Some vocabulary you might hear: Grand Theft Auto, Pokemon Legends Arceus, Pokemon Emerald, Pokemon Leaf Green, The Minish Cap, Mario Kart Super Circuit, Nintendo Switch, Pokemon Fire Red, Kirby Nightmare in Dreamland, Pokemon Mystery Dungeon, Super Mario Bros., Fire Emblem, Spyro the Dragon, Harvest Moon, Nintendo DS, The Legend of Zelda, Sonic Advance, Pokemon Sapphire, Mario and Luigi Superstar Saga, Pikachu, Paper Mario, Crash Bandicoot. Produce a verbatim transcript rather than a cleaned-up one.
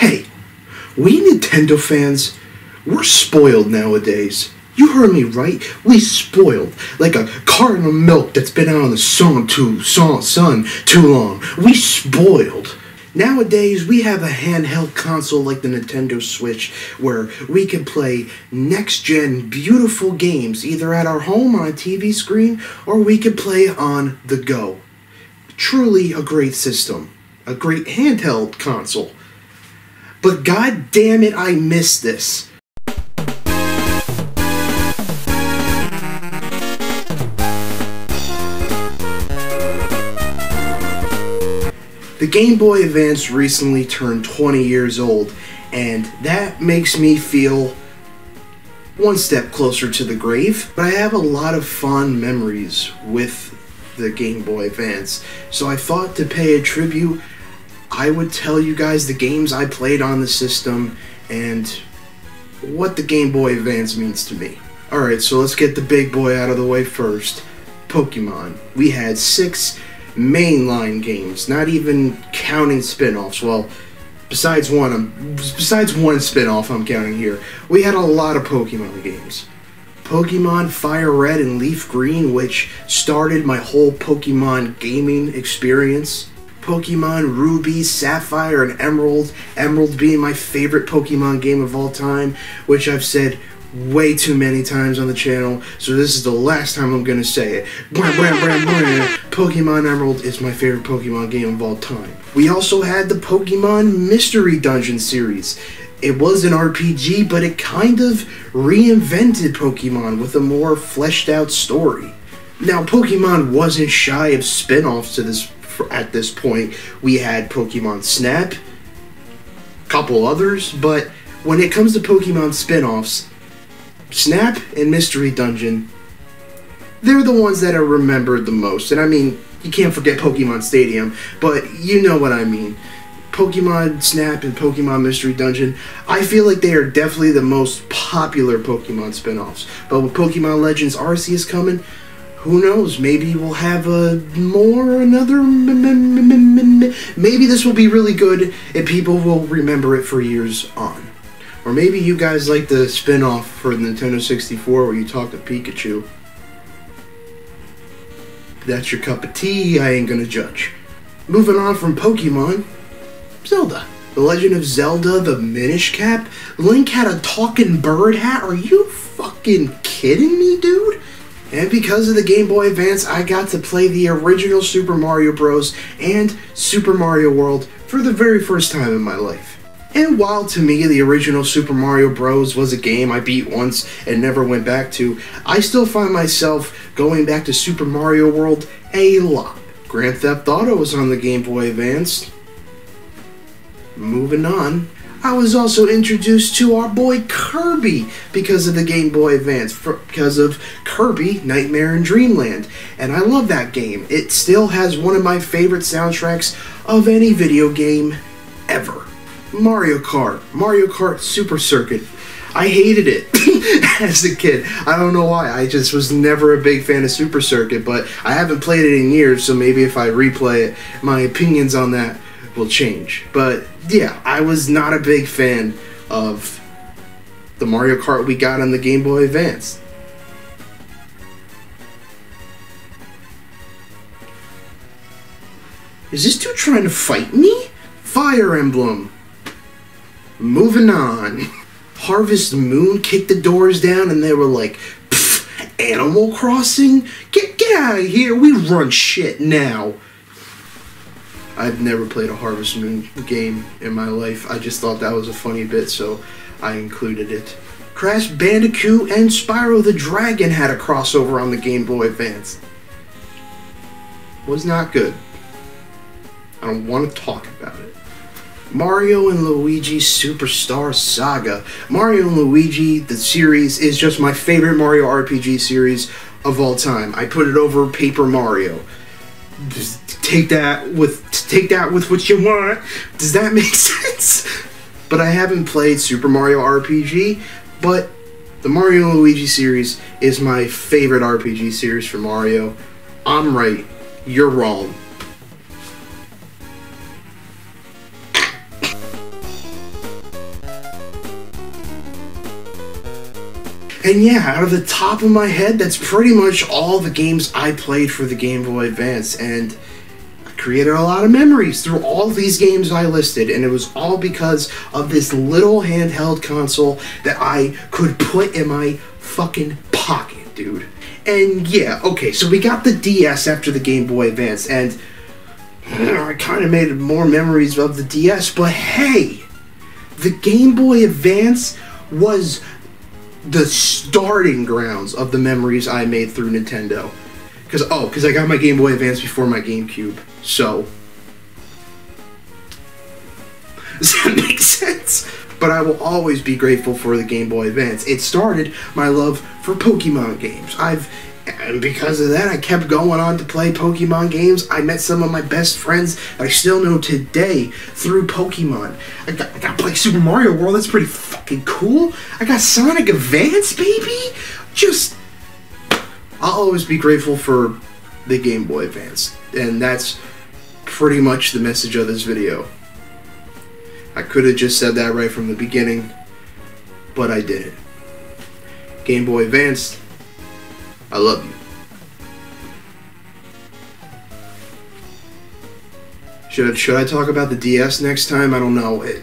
Hey, we Nintendo fans, we're spoiled nowadays. You heard me right. We spoiled. Like a carton of milk that's been out on the sun too, sun, sun too long. We spoiled. Nowadays, we have a handheld console like the Nintendo Switch where we can play next-gen beautiful games either at our home on a T V screen or we can play on the go. Truly a great system. A great handheld console. But god damn it, I miss this. The Game Boy Advance recently turned twenty years old, and that makes me feel one step closer to the grave. But I have a lot of fond memories with the Game Boy Advance, so I thought to pay a tribute, I would tell you guys the games I played on the system and what the Game Boy Advance means to me. Alright, so let's get the big boy out of the way first. Pokemon. We had six mainline games, not even counting spin-offs. Well, besides one, I'm, besides one spin-off I'm counting here. We had a lot of Pokemon games. Pokemon Fire Red and Leaf Green, which started my whole Pokemon gaming experience. Pokemon Ruby, Sapphire, and Emerald. Emerald being my favorite Pokemon game of all time, which I've said way too many times on the channel, so this is the last time I'm gonna say it. Blah, blah, blah, blah. Pokemon Emerald is my favorite Pokemon game of all time. We also had the Pokemon Mystery Dungeon series. It was an R P G, but it kind of reinvented Pokemon with a more fleshed out story. Now, Pokemon wasn't shy of spin-offs to this at this point. We had Pokemon Snap, couple others, but when it comes to Pokemon spin-offs, Snap and Mystery Dungeon, they're the ones that are remembered the most. And I mean, you can't forget Pokemon Stadium, but you know what I mean. Pokemon Snap and Pokemon Mystery Dungeon, I feel like they are definitely the most popular Pokemon spin-offs. But with Pokemon Legends Arceus coming, who knows, maybe we'll have a more, another, maybe this will be really good and people will remember it for years on. Or maybe you guys like the spin-off for Nintendo sixty-four where you talk to Pikachu. That's your cup of tea, I ain't gonna judge. Moving on from Pokemon, Zelda. The Legend of Zelda, the Minish Cap. Link had a talking bird hat, are you fucking kidding me, dude? And because of the Game Boy Advance, I got to play the original Super Mario Bros. And Super Mario World for the very first time in my life. And while to me the original Super Mario Bros. Was a game I beat once and never went back to, I still find myself going back to Super Mario World a lot. Grand Theft Auto was on the Game Boy Advance. Moving on. I was also introduced to our boy Kirby because of the Game Boy Advance, for, because of Kirby Nightmare in Dreamland, and I love that game. It still has one of my favorite soundtracks of any video game ever. Mario Kart, Mario Kart Super Circuit. I hated it as a kid. I don't know why, I just was never a big fan of Super Circuit, but I haven't played it in years, so maybe if I replay it, my opinions on that will change. But yeah, I was not a big fan of the Mario Kart we got on the Game Boy Advance. Is this dude trying to fight me? Fire Emblem. Moving on. Harvest Moon kicked the doors down and they were like, pfft, Animal Crossing? Get, get out of here, we run shit now. I've never played a Harvest Moon game in my life. I just thought that was a funny bit, so I included it. Crash Bandicoot and Spyro the Dragon had a crossover on the Game Boy Advance. Was not good. I don't want to talk about it. Mario and Luigi Superstar Saga. Mario and Luigi, the series, is just my favorite Mario R P G series of all time. I put it over Paper Mario. Just take that with take that with what you want. Does that make sense? But I haven't played Super Mario R P G, but the Mario and Luigi series is my favorite R P G series for Mario. I'm right, you're wrong. And yeah, out of the top of my head, that's pretty much all the games I played for the Game Boy Advance, and I created a lot of memories through all these games I listed, and it was all because of this little handheld console that I could put in my fucking pocket, dude. And yeah, okay, so we got the D S after the Game Boy Advance, and you know, I kind of made more memories of the D S, but hey, the Game Boy Advance was the starting grounds of the memories I made through Nintendo. Because, oh, because I got my Game Boy Advance before my GameCube, so. Does that make sense? But I will always be grateful for the Game Boy Advance. It started my love for Pokemon games. I've, and because of that, I kept going on to play Pokemon games. I met some of my best friends that I still know today through Pokemon. I got, I got to play Super Mario World. That's pretty fucking cool. I got Sonic Advance, baby. Just, I'll always be grateful for the Game Boy Advance. And that's pretty much the message of this video. I could have just said that right from the beginning, but I didn't. Game Boy Advance, I love you. Should, should I talk about the D S next time? I don't know. It,